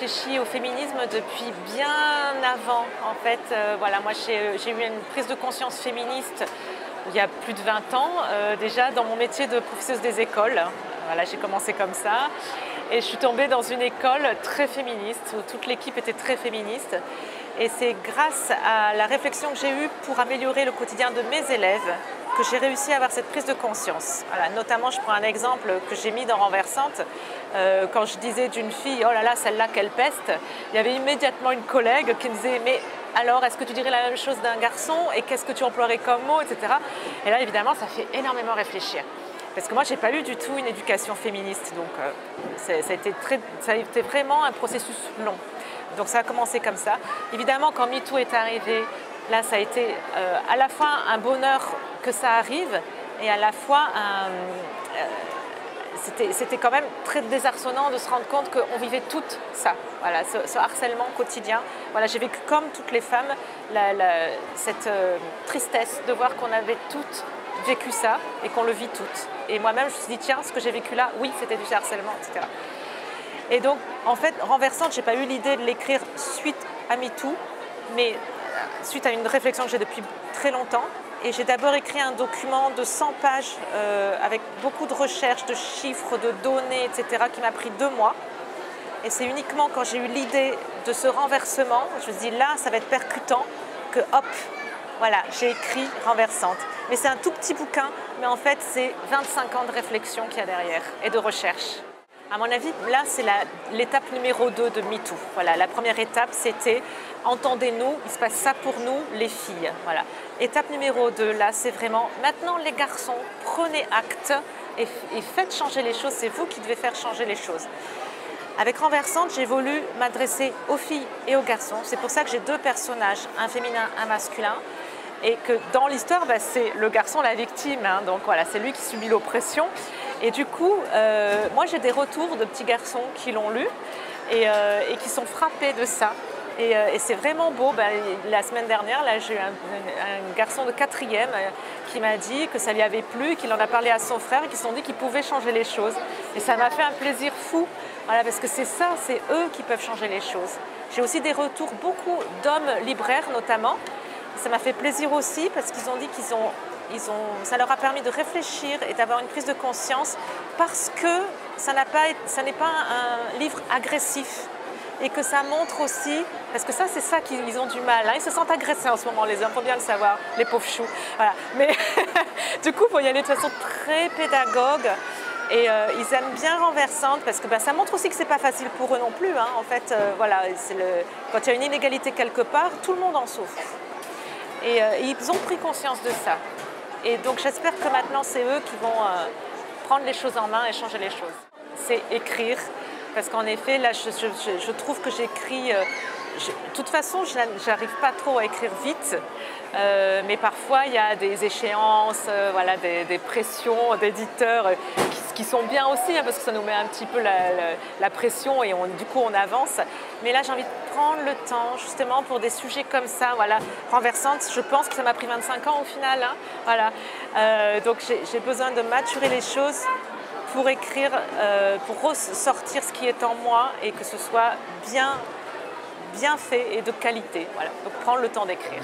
réfléchi au féminisme depuis bien avant. En fait, voilà, moi j'ai eu une prise de conscience féministe il y a plus de 20 ans, déjà dans mon métier de professeuse des écoles. Voilà, j'ai commencé comme ça. Et je suis tombée dans une école très féministe, où toute l'équipe était très féministe. Et c'est grâce à la réflexion que j'ai eue pour améliorer le quotidien de mes élèves que j'ai réussi à avoir cette prise de conscience. Voilà, notamment, je prends un exemple que j'ai mis dans Renversante. Quand je disais d'une fille « Oh là là, celle-là, quelle peste !» il y avait immédiatement une collègue qui me disait « Mais alors, est-ce que tu dirais la même chose d'un garçon? Et qu'est-ce que tu emploierais comme mot ?» etc. Et là, évidemment, ça fait énormément réfléchir. Parce que moi, je n'ai pas eu du tout une éducation féministe. Donc, ça a été vraiment un processus long. Donc, ça a commencé comme ça. Évidemment, quand MeToo est arrivé, là, ça a été à la fois un bonheur que ça arrive et à la fois c'était quand même très désarçonnant de se rendre compte qu'on vivait tout ça, voilà, ce harcèlement quotidien. Voilà, j'ai vécu comme toutes les femmes cette tristesse de voir qu'on avait toutes vécu ça et qu'on le vit toutes. Et moi-même, je me suis dit, tiens, ce que j'ai vécu là, oui, c'était du harcèlement, etc. Et donc, en fait, Renversante, je n'ai pas eu l'idée de l'écrire suite à MeToo, mais suite à une réflexion que j'ai depuis très longtemps. Et j'ai d'abord écrit un document de 100 pages avec beaucoup de recherches, de chiffres, de données, etc. qui m'a pris 2 mois. Et c'est uniquement quand j'ai eu l'idée de ce renversement, je me suis dit là, ça va être percutant, que hop, voilà, j'ai écrit Renversante. Mais c'est un tout petit bouquin, mais en fait, c'est 25 ans de réflexion qu'il y a derrière et de recherche. À mon avis, là, c'est l'étape numéro 2 de MeToo. Voilà, la première étape, c'était « Entendez-nous, il se passe ça pour nous, les filles ». Voilà. Étape numéro 2, là, c'est vraiment « Maintenant, les garçons, prenez acte et faites changer les choses. C'est vous qui devez faire changer les choses ». Avec Renversante, j'ai voulu m'adresser aux filles et aux garçons. C'est pour ça que j'ai 2 personnages, un féminin, un masculin. Et que dans l'histoire, bah, c'est le garçon la victime. Hein. Donc voilà, c'est lui qui subit l'oppression. Et du coup, moi j'ai des retours de petits garçons qui l'ont lu et qui sont frappés de ça. Et c'est vraiment beau. Ben, la semaine dernière, j'ai eu un garçon de 4e qui m'a dit que ça lui avait plu, qu'il en a parlé à son frère et qu'ils se sont dit qu'ils pouvaient changer les choses. Et ça m'a fait un plaisir fou, voilà, parce que c'est ça, c'est eux qui peuvent changer les choses. J'ai aussi des retours, beaucoup d'hommes libraires notamment. Ça m'a fait plaisir aussi parce qu'ils ont dit qu'ils ont... ça leur a permis de réfléchir et d'avoir une prise de conscience parce que ça n'est pas un livre agressif et que ça montre aussi, parce que ça c'est ça qu'ils ont du mal, hein. Ils se sentent agressés en ce moment les hommes, faut bien le savoir, les pauvres choux, voilà. Mais du coup il faut y aller de façon très pédagogue et ils aiment bien Renversante parce que bah, ça montre aussi que c'est pas facile pour eux non plus, hein. En fait voilà, quand il y a une inégalité quelque part, tout le monde en souffre et ils ont pris conscience de ça. Et donc j'espère que maintenant c'est eux qui vont prendre les choses en main et changer les choses. C'est écrire, parce qu'en effet là je trouve que j'écris, de toute façon je n'arrive pas trop à écrire vite, mais parfois il y a des échéances, voilà, des pressions d'éditeurs qui sont bien aussi, hein, parce que ça nous met un petit peu la pression et du coup on avance. Mais là j'ai envie de prendre le temps justement pour des sujets comme ça, voilà. Renversante, je pense que ça m'a pris 25 ans au final, hein, voilà. Donc j'ai besoin de maturer les choses pour écrire, pour ressortir ce qui est en moi et que ce soit bien fait et de qualité, voilà. Donc prendre le temps d'écrire.